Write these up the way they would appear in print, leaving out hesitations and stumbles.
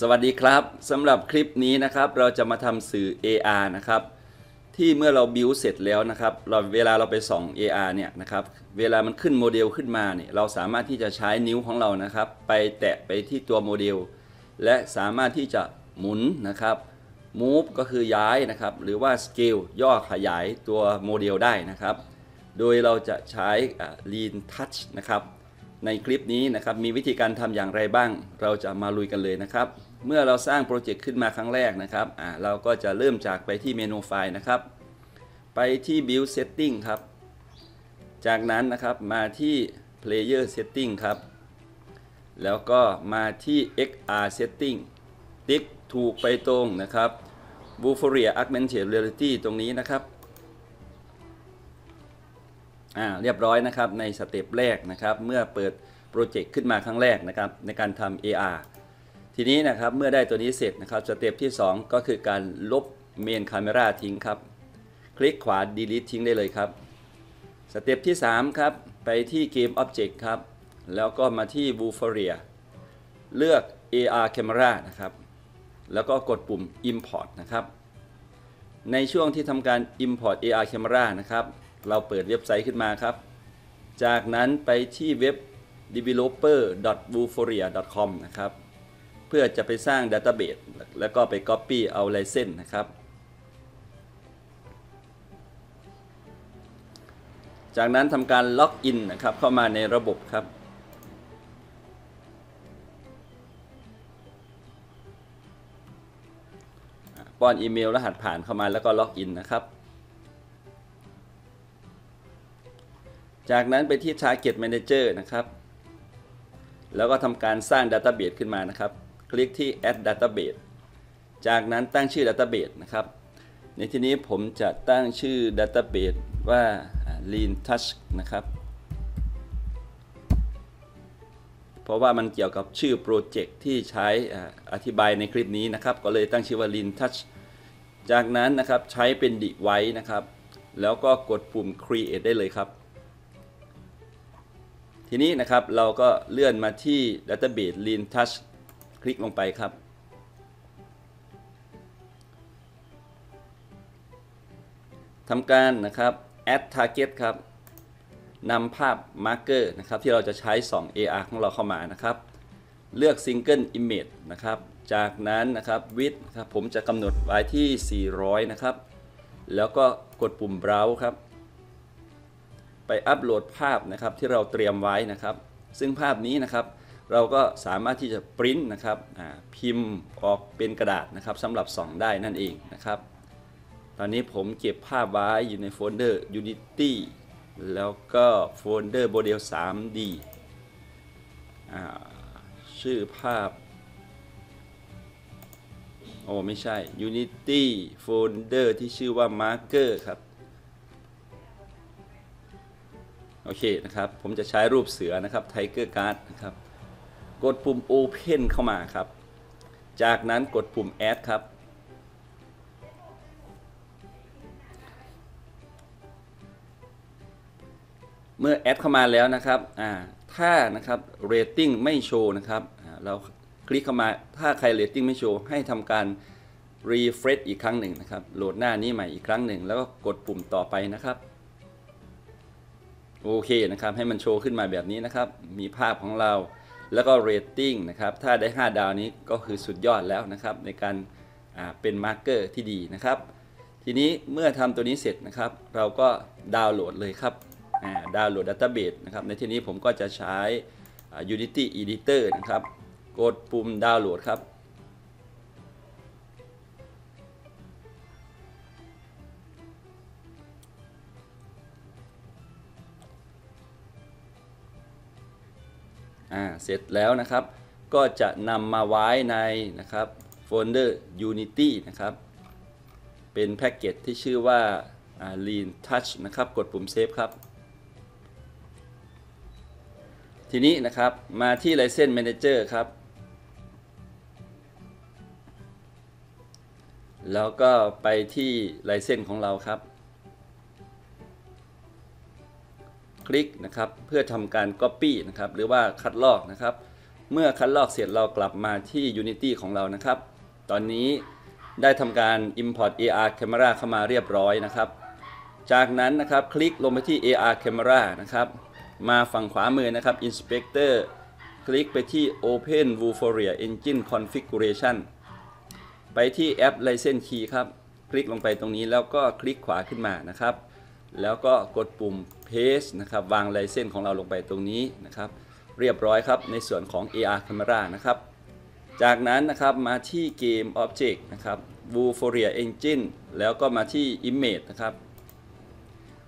สวัสดีครับสำหรับคลิปนี้นะครับเราจะมาทำสื่อ AR นะครับที่เมื่อเราบิวเสร็จแล้วนะครับเวลาเราไปส่อง AR เนี่ยนะครับเวลามันขึ้นโมเดลขึ้นมาเนี่ยเราสามารถที่จะใช้นิ้วของเรานะครับไปแตะไปที่ตัวโมเดลและสามารถที่จะหมุนนะครับ move ก็คือย้ายนะครับหรือว่า scale ย่อขยายตัวโมเดลได้นะครับโดยเราจะใช้ Lean Touch นะครับในคลิปนี้นะครับมีวิธีการทำอย่างไรบ้างเราจะมาลุยกันเลยนะครับเมื่อเราสร้างโปรเจกต์ขึ้นมาครั้งแรกนะครับเราก็จะเริ่มจากไปที่เมนูไฟล์นะครับไปที่ Build Setting ครับจากนั้นนะครับมาที่ Player Setting ครับแล้วก็มาที่ XR Setting ติ๊กถูกไปตรงนะครับ Vuforia Augmented Reality ตรงนี้นะครับเรียบร้อยนะครับในสเต็ปแรกนะครับเมื่อเปิดโปรเจกต์ขึ้นมาครั้งแรกนะครับในการทำ AR ทีนี้นะครับเมื่อได้ตัวนี้เสร็จนะครับสเต็ปที่2ก็คือการลบเมนคาเมราทิ้งครับคลิกขวา delete ทิ้งได้เลยครับสเต็ปที่3ครับไปที่เกม Object ครับแล้วก็มาที่ Vuforia เลือก AR Camera นะครับแล้วก็กดปุ่ม Import นะครับในช่วงที่ทำการ Import AR Camera นะครับเราเปิดเว็บไซต์ขึ้นมาครับจากนั้นไปที่เว็บ developer.vuforia.com นะครับเพื่อจะไปสร้าง Database แล้วก็ไป Copy เอา License นะครับจากนั้นทำการล็อกอินนะครับเข้ามาในระบบครับป้อนอีเมลรหัสผ่านเข้ามาแล้วก็ล็อกอินนะครับจากนั้นไปที่ Target Manager นะครับแล้วก็ทำการสร้าง Database ขึ้นมานะครับคลิกที่ Add Database จากนั้นตั้งชื่อ Database นะครับในที่นี้ผมจะตั้งชื่อ Database ว่า Lean Touch นะครับเพราะว่ามันเกี่ยวกับชื่อโปรเจกต์ที่ใช้อธิบายในคลิปนี้นะครับก็เลยตั้งชื่อว่า Lean Touch จากนั้นนะครับใช้เป็น Device นะครับแล้วก็กดปุ่ม Create ได้เลยครับทีนี้นะครับเราก็เลื่อนมาที่ Database Lean Touch คลิกลงไปครับทำการนะครับ Add Target ครับนำภาพ Marker นะครับที่เราจะใช้ส่อง AR ของเราเข้ามานะครับเลือก Single Image นะครับจากนั้นนะครับ Width ครับผมจะกำหนดไว้ที่ 400 นะครับแล้วก็กดปุ่ม Browse ครับไปอัปโหลดภาพนะครับที่เราเตรียมไว้นะครับซึ่งภาพนี้นะครับเราก็สามารถที่จะปริ้นนะครับพิมพ์ออกเป็นกระดาษนะครับสำหรับส่องได้นั่นเองนะครับตอนนี้ผมเก็บภาพไว้อยู่ในโฟลเดอร์ Unity แล้วก็โฟลเดอร์โมเดล 3D ชื่อภาพโอ้ไม่ใช่ Unity โฟลเดอร์ที่ชื่อว่า Marker ครับโอเคนะครับผมจะใช้รูปเสือนะครับ Tiger Guard นะครับกดปุ่ม Open เข้ามาครับจากนั้นกดปุ่ม Add ครับเมื่อ Add เข้ามาแล้วนะครับถ้านะครับ Rating ไม่โชว์นะครับเราคลิกเข้ามาถ้าใคร Rating ไม่โชว์ให้ทำการ Refresh อีกครั้งหนึ่งนะครับโหลดหน้านี้ใหม่อีกครั้งหนึ่งแล้วก็กดปุ่มต่อไปนะครับโอเคนะครับให้มันโชว์ขึ้นมาแบบนี้นะครับมีภาพของเราแล้วก็เรตติ้งนะครับถ้าได้5ดาวนี้ก็คือสุดยอดแล้วนะครับในการเป็นมาร์คเกอร์ที่ดีนะครับทีนี้เมื่อทำตัวนี้เสร็จนะครับเราก็ดาวน์โหลดเลยครับดาวน์โหลด Database นะครับในที่นี้ผมก็จะใช้ Unity Editor นะครับกดปุ่มดาวน์โหลดครับเสร็จแล้วนะครับก็จะนำมาไว้ในนะครับโฟลเดอร์ Unity นะครับเป็นแพ็กเกจที่ชื่อว่า Lean Touch นะครับกดปุ่ม Save ครับทีนี้นะครับมาที่ License Manager ครับแล้วก็ไปที่ License ของเราครับคลิกนะครับเพื่อทำการ Copy นะครับหรือว่าคัดลอกนะครับ เมื่อคัดลอกเสร็จเรากลับมาที่ Unity ของเรานะครับตอนนี้ได้ทำการ Import AR Camera เข้ามาเรียบร้อยนะครับจากนั้นนะครับคลิกลงไปที่ AR Camera นะครับมาฝั่งขวามือนะครับ Inspector คลิกไปที่ Open Vuforia Engine Configuration ไปที่แอป License Key ครับคลิกลงไปตรงนี้แล้วก็คลิกขวาขึ้นมานะครับแล้วก็กดปุ่ม Paste นะครับวางไลเซนส์ของเราลงไปตรงนี้นะครับเรียบร้อยครับในส่วนของ AR Camera นะครับจากนั้นนะครับมาที่ Game Object นะครับ Vuforia Engine แล้วก็มาที่ Image นะครับ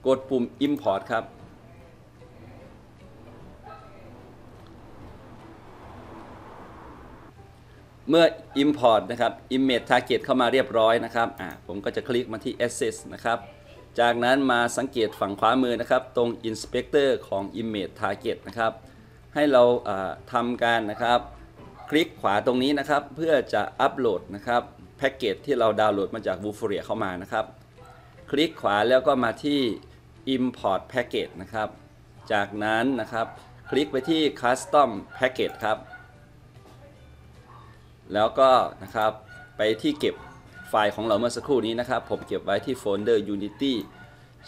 กดปุ่ม Import ครับเมื่อ Import นะครับ Image Target เข้ามาเรียบร้อยนะครับผมก็จะคลิกมาที่ Asset นะครับจากนั้นมาสังเกตฝั่งขวามือนะครับตรง Inspector ของ Image Target นะครับให้เราทำการนะครับคลิกขวาตรงนี้นะครับเพื่อจะอัปโหลดนะครับแพ็กเกจที่เราดาวน์โหลดมาจาก Vuforia เข้ามานะครับคลิกขวาแล้วก็มาที่ Import Package นะครับจากนั้นนะครับคลิกไปที่ Custom Package ครับแล้วก็นะครับไปที่เก็บไฟล์ของเราเมื่อสักครู่นี้นะครับผมเก็บไว้ที่โฟลเดอร์ Unity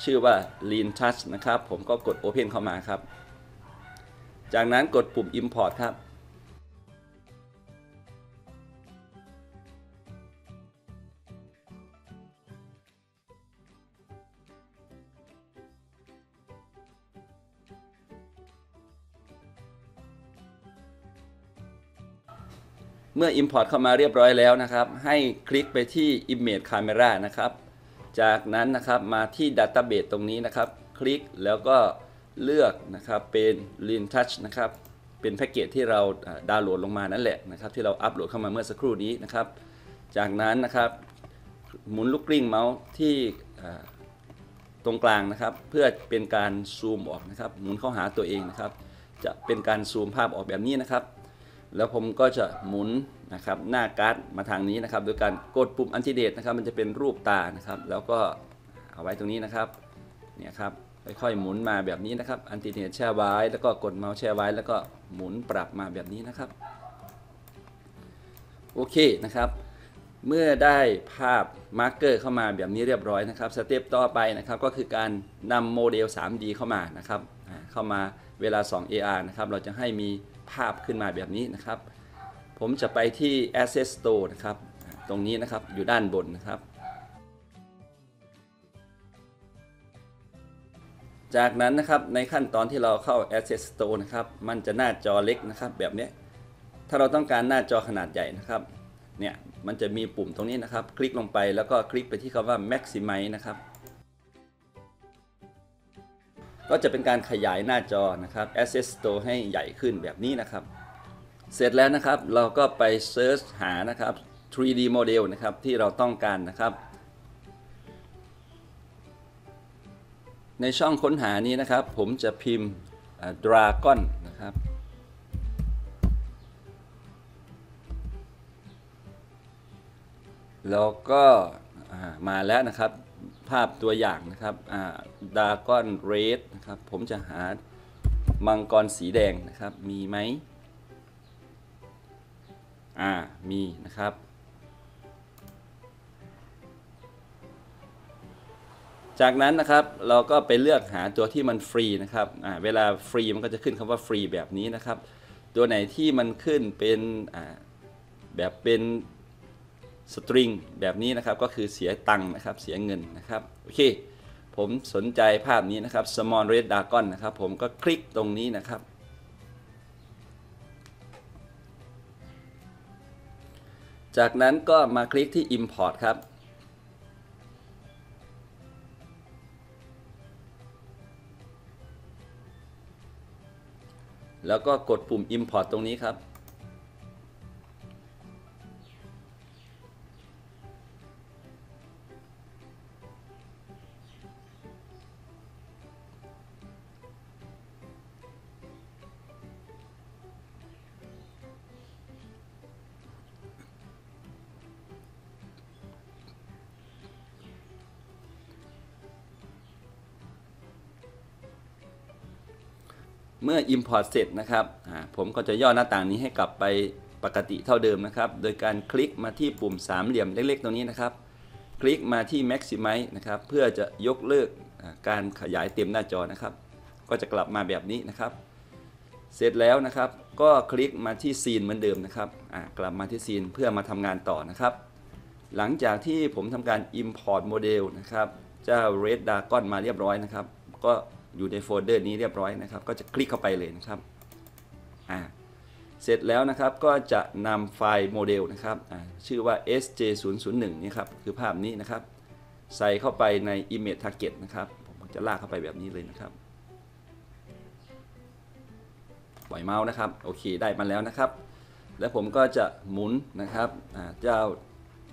ชื่อว่า Lean Touch นะครับผมก็กด Open เข้ามาครับจากนั้นกดปุ่ม Import ครับเมื่อ Import เข้ามาเรียบร้อยแล้วนะครับให้คลิกไปที่ Image Camera นะครับจากนั้นนะครับมาที่ Database ตรงนี้นะครับคลิกแล้วก็เลือกนะครับเป็น Lean Touch นะครับเป็นแพ็กเกจที่เราดาวน์โหลดลงมานั่นแหละนะครับที่เราอัปโหลดเข้ามาเมื่อสักครู่นี้นะครับจากนั้นนะครับหมุนลูกกลิ้งเมาส์ที่ตรงกลางนะครับเพื่อเป็นการซูมออกนะครับหมุนเข้าหาตัวเองนะครับจะเป็นการซูมภาพออกแบบนี้นะครับแล้วผมก็จะหมุนนะครับหน้าการ์ดมาทางนี้นะครับโดยการกดปุ่ม Anti-Date นะครับมันจะเป็นรูปตานะครับแล้วก็เอาไว้ตรงนี้นะครับเนี่ยครับค่อยๆหมุนมาแบบนี้นะครับ Anti-Date แช่ไว้แล้วก็กดเมาส์แช่ไว้แล้วก็หมุนปรับมาแบบนี้นะครับโอเคนะครับเมื่อได้ภาพมาร์คเกอร์เข้ามาแบบนี้เรียบร้อยนะครับสเต็ปต่อไปนะครับก็คือการนำโมเดล 3D เข้ามานะครับเข้ามาเวลา2 AR นะครับเราจะให้มีภาพขึ้นมาแบบนี้นะครับผมจะไปที่ Asset Store นะครับตรงนี้นะครับอยู่ด้านบนนะครับจากนั้นนะครับในขั้นตอนที่เราเข้า Asset Store นะครับมันจะหน้าจอเล็กนะครับแบบนี้ถ้าเราต้องการหน้าจอขนาดใหญ่นะครับเนี่ยมันจะมีปุ่มตรงนี้นะครับคลิกลงไปแล้วก็คลิกไปที่คำว่า Maximize นะครับก็จะเป็นการขยายหน้าจอนะครับ Asset Store ให้ใหญ่ขึ้นแบบนี้นะครับเสร็จแล้วนะครับเราก็ไปเซิร์ชหานะครับ 3D โมเดลนะครับที่เราต้องการนะครับในช่องค้นหานี้นะครับผมจะพิมพ์ Dragon นะครับแล้วก็มาแล้วนะครับภาพตัวอย่างนะครับดราก้อนเรดนะครับผมจะหามังกรสีแดงนะครับมีไหมมีนะครับจากนั้นนะครับเราก็ไปเลือกหาตัวที่มันฟรีนะครับเวลาฟรีมันก็จะขึ้นคำว่าฟรีแบบนี้นะครับตัวไหนที่มันขึ้นเป็นแบบเป็นสตริงแบบนี้นะครับก็คือเสียตังค์นะครับเสียเงินนะครับโอเคผมสนใจภาพนี้นะครับ Small Red Dragon นะครับผมก็คลิกตรงนี้นะครับจากนั้นก็มาคลิกที่ Import ครับแล้วก็กดปุ่ม Import ตรงนี้ครับ เมื่อ Import เสร็จนะครับผมก็จะย่อหน้าต่างนี้ให้กลับไปปกติเท่าเดิมนะครับโดยการคลิกมาที่ปุ่มสามเหลี่ยมเล็กๆตรงนี้นะครับคลิกมาที่ Maximize นะครับเพื่อจะยกเลิกการขยายเต็มหน้าจอนะครับก็จะกลับมาแบบนี้นะครับเสร็จแล้วนะครับก็คลิกมาที่ซีนเหมือนเดิมนะครับกลับมาที่ซีนเพื่อมาทำงานต่อนะครับหลังจากที่ผมทำการ Import โมเดลนะครับเจ้า Red Dragon มาเรียบร้อยนะครับก็อยู่ในโฟลเดอร์นี้เรียบร้อยนะครับก็จะคลิกเข้าไปเลยนะครับเสร็จแล้วนะครับก็จะนำไฟล์โมเดลนะครับชื่อว่า SJ001 นี่ครับคือภาพนี้นะครับใส่เข้าไปใน Image Target นะครับผมจะลากเข้าไปแบบนี้เลยนะครับปล่อยเมาส์นะครับโอเคได้มาแล้วนะครับแล้วผมก็จะหมุนนะครับเจ้า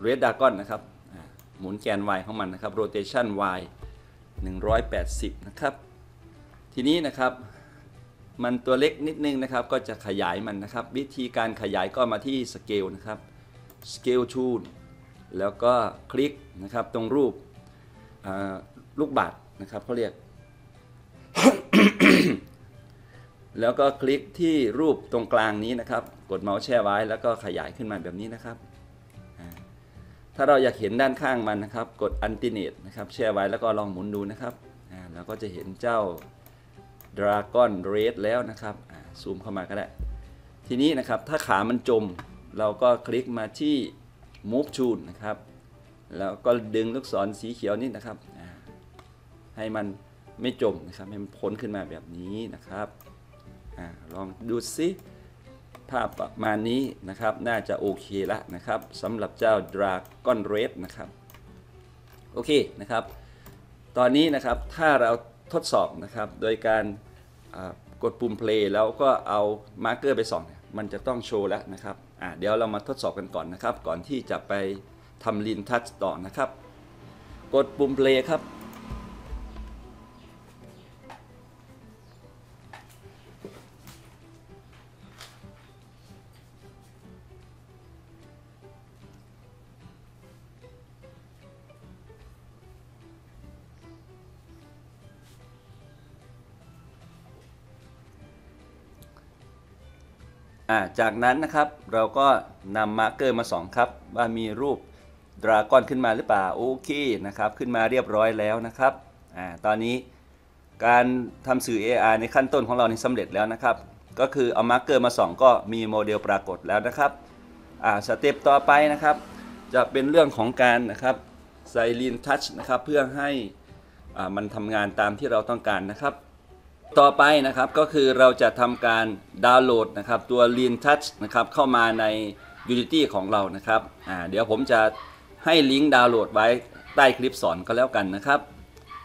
Red Dragon นะครับหมุนแกน Y ของมันนะครับ Rotation Y 180นะครับทีนี้นะครับมันตัวเล็กนิดนึงนะครับก็จะขยายมันนะครับวิธีการขยายก็มาที่ Scale นะครับ Scale to แล้วก็คลิกนะครับตรงรูปลูกบาศก์นะครับเขาเรียก แล้วก็คลิกที่รูปตรงกลางนี้นะครับกดเมาส์แช่ไว้แล้วก็ขยายขึ้นมาแบบนี้นะครับถ้าเราอยากเห็นด้านข้างมันนะครับกด Alternate นะครับแช่ไว้แล้วก็ลองหมุนดูนะครับเราก็จะเห็นเจ้าดราก้อนเรดแล้วนะครับซูมเข้ามาก็ได้ทีนี้นะครับถ้าขามันจมเราก็คลิกมาที่ Move to นะครับแล้วก็ดึงลูกศรสีเขียวนี่นะครับให้มันไม่จมนะครับให้มันพ้นขึ้นมาแบบนี้นะครับลองดูซิภาพประมาณนี้นะครับน่าจะโอเคละนะครับสำหรับเจ้าดราก้อนเรดนะครับโอเคนะครับตอนนี้นะครับถ้าเราทดสอบนะครับโดยการกดปุ่ม play แล้วก็เอามาร์กเกอร์ไปส่องมันจะต้องโชว์แล้วนะครับเดี๋ยวเรามาทดสอบกันก่อนนะครับก่อนที่จะไปทำ Lean Touch ต่อนะครับกดปุ่ม play ครับจากนั้นนะครับเราก็นำมาร์กเกอร์มาส่องครับว่ามีรูปดราก้อนขึ้นมาหรือเปล่าโอเคนะครับขึ้นมาเรียบร้อยแล้วนะครับตอนนี้การทำสื่อ AR ในขั้นต้นของเรานี่สำเร็จแล้วนะครับก็คือเอามาร์กเกอร์มาส่องก็มีโมเดลปรากฏแล้วนะครับสเต็ปต่อไปนะครับจะเป็นเรื่องของการนะครับใส่ Lean Touch นะครับเพื่อให้มันทำงานตามที่เราต้องการนะครับต่อไปนะครับก็คือเราจะทำการดาวน์โหลดนะครับตัว Lean Touch นะครับเข้ามาใน Unity ของเรานะครับเดี๋ยวผมจะให้ลิงก์ดาวน์โหลดไว้ใต้คลิปสอนก็แล้วกันนะครับ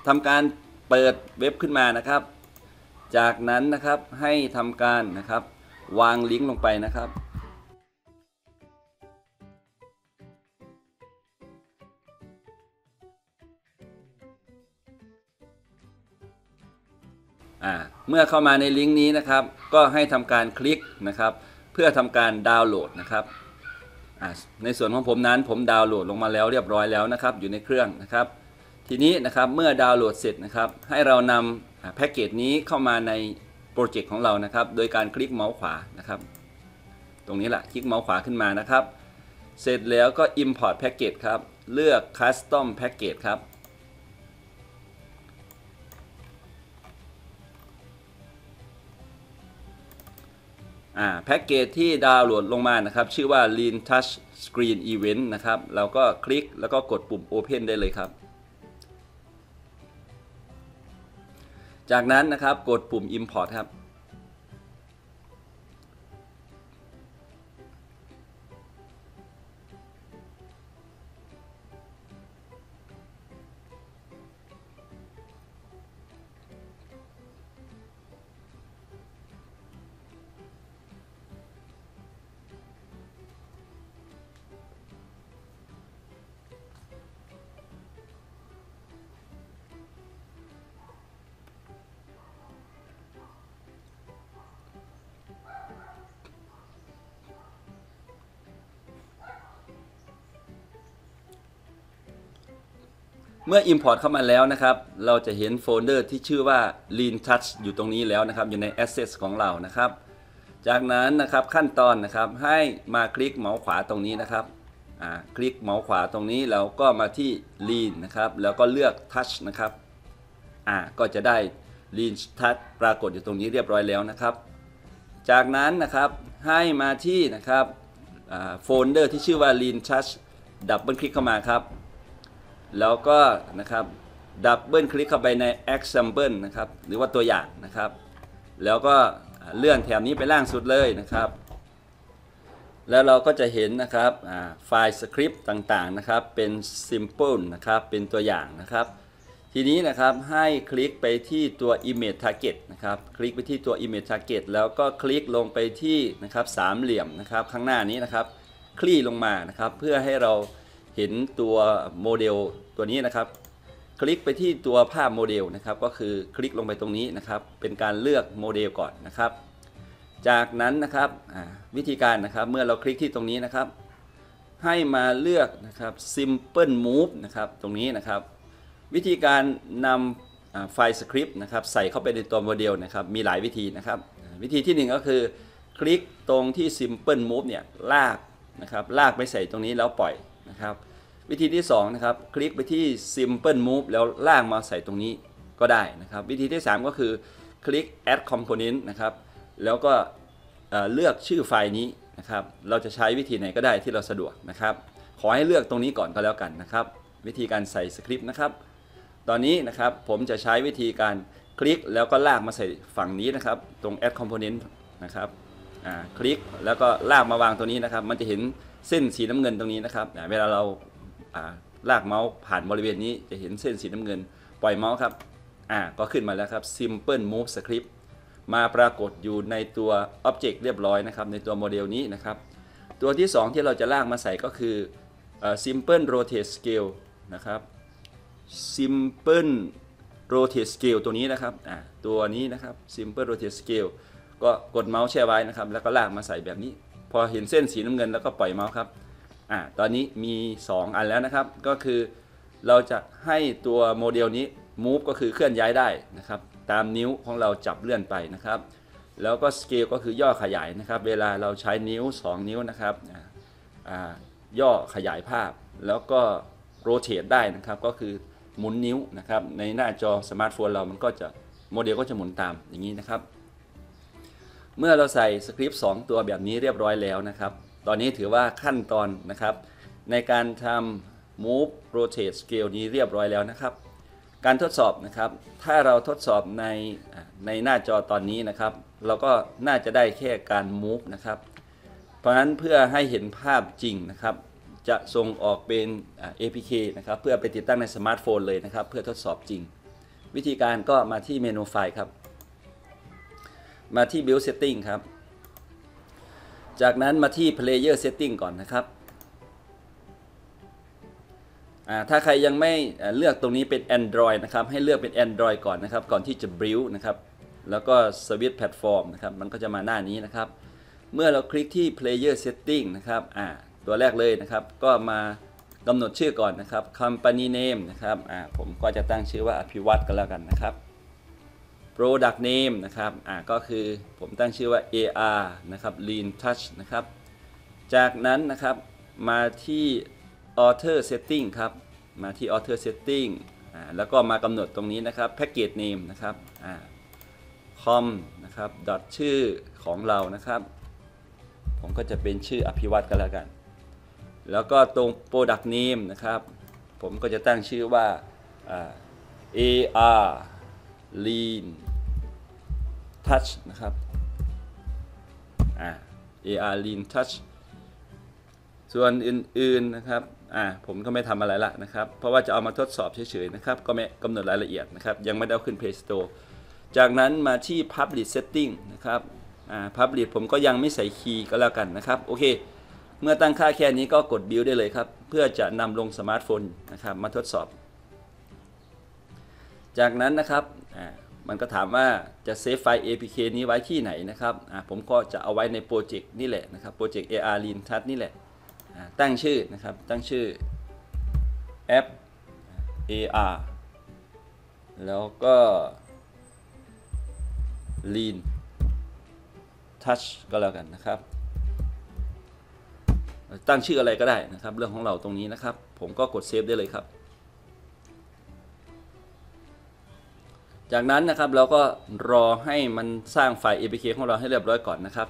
ทำการเปิดเว็บขึ้นมานะครับจากนั้นนะครับให้ทำการนะครับวางลิงก์ลงไปนะครับเมื่อเข้ามาในลิงก์นี้นะครับก็ให้ทำการคลิกนะครับเพื่อทำการดาวน์โหลดนะครับในส่วนของผมนั้นผมดาวน์โหลดลงมาแล้วเรียบร้อยแล้วนะครับอยู่ในเครื่องนะครับทีนี้นะครับเมื่อดาวน์โหลดเสร็จนะครับให้เรานำแพ็กเกจนี้เข้ามาในโปรเจกต์ของเรานะครับโดยการคลิกเมาส์ขวานะครับตรงนี้แหละคลิกเมาส์ขวาขึ้นมานะครับเสร็จแล้วก็ Import Package ครับเลือก Custom Package ครับแพ็กเกจที่ดาวน์โหลดลงมานะครับชื่อว่า Lean Touch Screen Event นะครับเราก็คลิกแล้วก็กดปุ่ม Open ได้เลยครับจากนั้นนะครับกดปุ่ม Import ครับ เมื่อ Import เข้ามาแล้วนะครับเราจะเห็นโฟลเดอร์ที่ชื่อว่า Lean Touch อยู่ตรงนี้แล้วนะครับอยู่ใน Assets ของเรานะครับจากนั้นนะครับขั้นตอนนะครับให้มาคลิกเมาส์ขวาตรงนี้นะครับคลิกเมาส์ขวาตรงนี้เราก็มาที่ Lean นะครับแล้วก็เลือก Touch นะครับก็จะได้ Lean Touch ปรากฏอยู่ตรงนี้เรียบร้อยแล้วนะครับจากนั้นนะครับให้มาที่นะครับโฟลเดอร์ที่ชื่อว่า Lean Touch ดับเบิลคลิกเข้ามาครับแล้วก็นะครับดับเบิลคลิกเข้าไปใน Example นะครับหรือว่าตัวอย่างนะครับแล้วก็เลื่อนแถบนี้ไปล่างสุดเลยนะครับแล้วเราก็จะเห็นนะครับไฟล์สคริปต์ต่างๆนะครับเป็น Simple นะครับเป็นตัวอย่างนะครับทีนี้นะครับให้คลิกไปที่ตัว Image Target นะครับคลิกไปที่ตัว Image Target แล้วก็คลิกลงไปที่นะครับสามเหลี่ยมนะครับข้างหน้านี้นะครับคลี่ลงมานะครับเพื่อให้เราเห็นตัวโมเดลตัวนี้นะครับคลิกไปที่ตัวภาพโมเดลนะครับก็คือคลิกลงไปตรงนี้นะครับเป็นการเลือกโมเดลก่อนนะครับจากนั้นนะครับวิธีการนะครับเมื่อเราคลิกที่ตรงนี้นะครับให้มาเลือกนะครับ Simple Move นะครับตรงนี้นะครับวิธีการนำไฟล์สคริปต์นะครับใส่เข้าไปในตัวโมเดลนะครับมีหลายวิธีนะครับวิธีที่1ก็คือคลิกตรงที่ Simple Move เนี่ยลากนะครับลากไปใส่ตรงนี้แล้วปล่อยนะครับวิธีที่2นะครับคลิกไปที่ Simple Move แล้วลากมาใส่ตรงนี้ก็ได้นะครับวิธีที่3ก็คือคลิก Add Component นะครับแล้วก็เลือกชื่อไฟล์นี้นะครับเราจะใช้วิธีไหนก็ได้ที่เราสะดวกนะครับขอให้เลือกตรงนี้ก่อนก็แล้วกันนะครับวิธีการใส่สคริปต์นะครับตอนนี้นะครับผมจะใช้วิธีการคลิกแล้วก็ลากมาใส่ฝั่งนี้นะครับตรง Add Component นะครับคลิกแล้วก็ลากมาวางตัวนี้นะครับมันจะเห็นเส้นสีน้ำเงินตรงนี้นะครับเวลาเราลากเมาส์ผ่านบริเวณนี้จะเห็นเส้นสีน้ำเงินปล่อยเมาส์ครับก็ขึ้นมาแล้วครับ Simple Move Script มาปรากฏอยู่ในตัว Object เรียบร้อยนะครับในตัวโมเดลนี้นะครับตัวที่2ที่เราจะลากมาใส่ก็คือ Simple Rotate Scale นะครับ Simple Rotate Scale ตัวนี้นะครับตัวนี้นะครับ Simple Rotate Scale ก็กดเมาส์แช่ไว้นะครับแล้วก็ลากมาใส่แบบนี้พอเห็นเส้นสีน้ำเงินแล้วก็ปล่อยเมาส์ครับตอนนี้มี2อันแล้วนะครับก็คือเราจะให้ตัวโมเดลนี้ move ก็คือเคลื่อนย้ายได้นะครับตามนิ้วของเราจับเลื่อนไปนะครับแล้วก็ scale ก็คือย่อขยายนะครับเวลาเราใช้นิ้ว2นิ้วนะครับย่อขยายภาพแล้วก็ rotate ได้นะครับก็คือหมุนนิ้วนะครับในหน้าจอสมาร์ทโฟนเรามันก็จะโมเดลก็จะหมุนตามอย่างนี้นะครับเมื่อเราใส่สคริปต์2ตัวแบบนี้เรียบร้อยแล้วนะครับตอนนี้ถือว่าขั้นตอนนะครับในการทำ move rotate scale นี้เรียบร้อยแล้วนะครับการทดสอบนะครับถ้าเราทดสอบในหน้าจอตอนนี้นะครับเราก็น่าจะได้แค่การ move นะครับเพราะฉะนั้นเพื่อให้เห็นภาพจริงนะครับจะส่งออกเป็น APK นะครับเพื่อไปติดตั้งในสมาร์ทโฟนเลยนะครับเพื่อทดสอบจริงวิธีการก็มาที่เมนูไฟล์ครับมาที่ Build Setting ครับจากนั้นมาที่ Player Setting ก่อนนะครับถ้าใครยังไม่เลือกตรงนี้เป็น Android นะครับให้เลือกเป็น Android ก่อนนะครับก่อนที่จะ Build นะครับแล้วก็ Switch Platform นะครับมันก็จะมาหน้านี้นะครับเมื่อเราคลิกที่ Player Setting นะครับตัวแรกเลยนะครับก็มากำหนดชื่อก่อนนะครับ Company Name นะครับผมก็จะตั้งชื่อว่าอภิวัตรก็แล้วกันนะครับProduct Name นะครับก็คือผมตั้งชื่อว่า AR นะครับ Lean Touch นะครับจากนั้นนะครับมาที่ Author Setting ครับมาที่ Author Setting แล้วก็มากำหนดตรงนี้นะครับ Package Name นะครับ com นะครับ dot ชื่อของเรานะครับผมก็จะเป็นชื่ออภิวัตรก็แล้วกันแล้วก็ตรง Product Name นะครับผมก็จะตั้งชื่อว่า AR Lean Touch นะครับ AR Lean Touch ส่วนอื่นๆนะครับผมก็ไม่ทำอะไรละนะครับเพราะว่าจะเอามาทดสอบเฉยๆนะครับก็ไม่กำหนดรายละเอียดนะครับยังไม่ได้ขึ้น Play Store จากนั้นมาที่ Public Setting นะครับPublic ผมก็ยังไม่ใส่คีย์ก็แล้วกันนะครับโอเคเมื่อตั้งค่าแค่นี้ก็กด Build ได้เลยครับเพื่อจะนำลงสมาร์ทโฟนนะครับมาทดสอบจากนั้นนะครับมันก็ถามว่าจะเซฟไฟล์ APK นี้ไว้ที่ไหนนะครับผมก็จะเอาไว้ในโปรเจกต์นี่แหละนะครับโปรเจกต์ AR Lean Touch นี่แหละตั้งชื่อนะครับตั้งชื่อแอป A AR แล้วก็ Lean Touch ก็แล้วกันนะครับตั้งชื่ออะไรก็ได้นะครับเรื่องของเราตรงนี้นะครับผมก็กดเซฟได้เลยครับจากนั้นนะครับเราก็รอให้มันสร้างไฟล์ APK ของเราให้เรียบร้อยก่อนนะครับ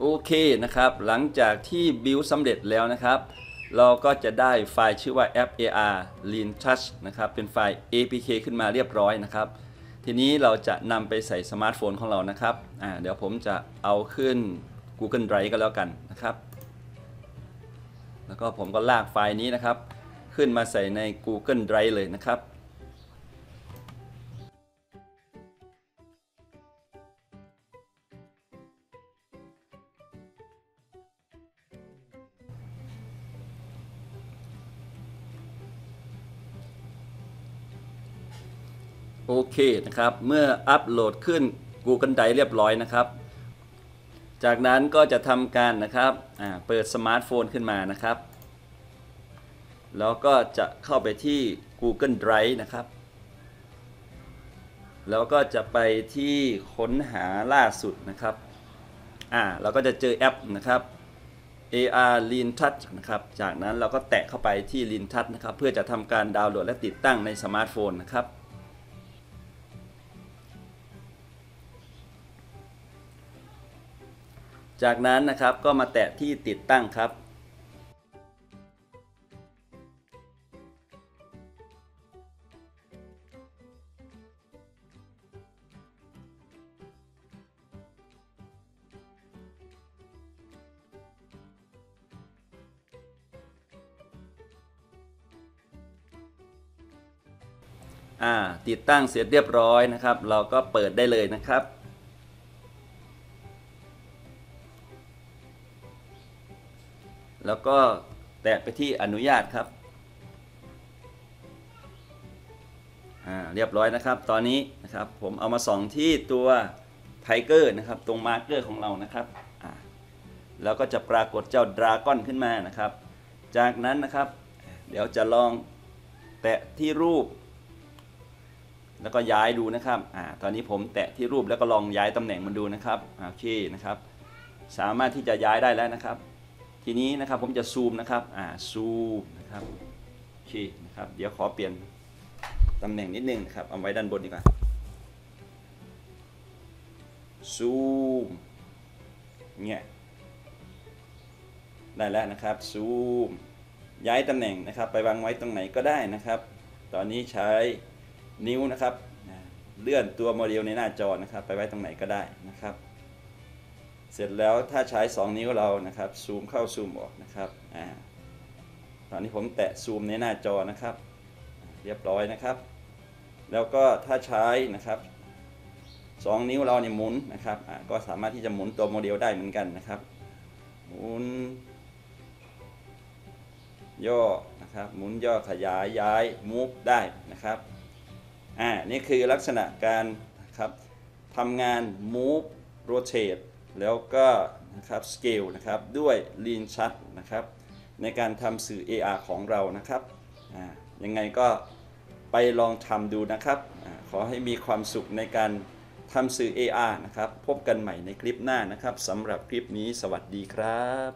โอเคนะครับหลังจากที่บิลด์สำเร็จแล้วนะครับเราก็จะได้ไฟล์ชื่อว่า app AR Lean Touch นะครับเป็นไฟล์ APK ขึ้นมาเรียบร้อยนะครับทีนี้เราจะนำไปใส่สมาร์ทโฟนของเรานะครับเดี๋ยวผมจะเอาขึ้น Google Drive ก็แล้วกันนะครับแล้วก็ผมก็ลากไฟล์นี้นะครับขึ้นมาใส่ใน Google Drive เลยนะครับโอเคนะครับเมื่ออัปโหลดขึ้น Google Drive เรียบร้อยนะครับจากนั้นก็จะทำการนะครับเปิดสมาร์ทโฟนขึ้นมานะครับแล้วก็จะเข้าไปที่ Google Drive นะครับแล้วก็จะไปที่ค้นหาล่าสุดนะครับเราก็จะเจอแอปนะครับ AR Lean Touch นะครับจากนั้นเราก็แตะเข้าไปที่ Lean Touch นะครับเพื่อจะทำการดาวน์โหลดและติดตั้งในสมาร์ทโฟนนะครับจากนั้นนะครับก็มาแตะที่ติดตั้งครับติดตั้งเสร็จเรียบร้อยนะครับเราก็เปิดได้เลยนะครับแล้วก็แตะไปที่อนุญาตครับเรียบร้อยนะครับตอนนี้นะครับผมเอามาส่องที่ตัวไทเกอร์นะครับตรงมาร์กเกอร์ของเรานะครับแล้วก็จะปรากฏเจ้าดราก้อนขึ้นมานะครับจากนั้นนะครับเดี๋ยวจะลองแตะที่รูปแล้วก็ย้ายดูนะครับตอนนี้ผมแตะที่รูปแล้วก็ลองย้ายตำแหน่งมันดูนะครับโอเคนะครับสามารถที่จะย้ายได้แล้วนะครับทีนี้นะครับผมจะซูมนะครับซูมนะครับโอเคนะครับเดี๋ยวขอเปลี่ยนตำแหน่งนิดนึงครับเอาไว้ด้านบนดีกว่าซูมเนี่ยได้แล้วนะครับซูมย้ายตำแหน่งนะครับไปวางไว้ตรงไหนก็ได้นะครับตอนนี้ใช้นิ้วนะครับเลื่อนตัวโมเดลในหน้าจอนะครับไปไว้ตรงไหนก็ได้นะครับเสร็จแล้วถ้าใช้2นิ้วเรานะครับซูมเข้าซูมออกนะครับตอนนี้ผมแตะซูมในหน้าจอนะครับเรียบร้อยนะครับแล้วก็ถ้าใช้นะครับ2นิ้วเราเนี่ยหมุนนะครับก็สามารถที่จะหมุนตัวโมเดลได้เหมือนกันนะครับหมุนย่อนะครับหมุนย่อขยายย้ายมูฟได้นะครับนี่คือลักษณะการนะครับทำงานมูฟโรเตทแล้วก็นะครับสเกลนะครับด้วย Lean Touch นะครับในการทำสื่อ AR ของเรานะครับยังไงก็ไปลองทำดูนะครับขอให้มีความสุขในการทำสื่อ AR นะครับพบกันใหม่ในคลิปหน้านะครับสำหรับคลิปนี้สวัสดีครับ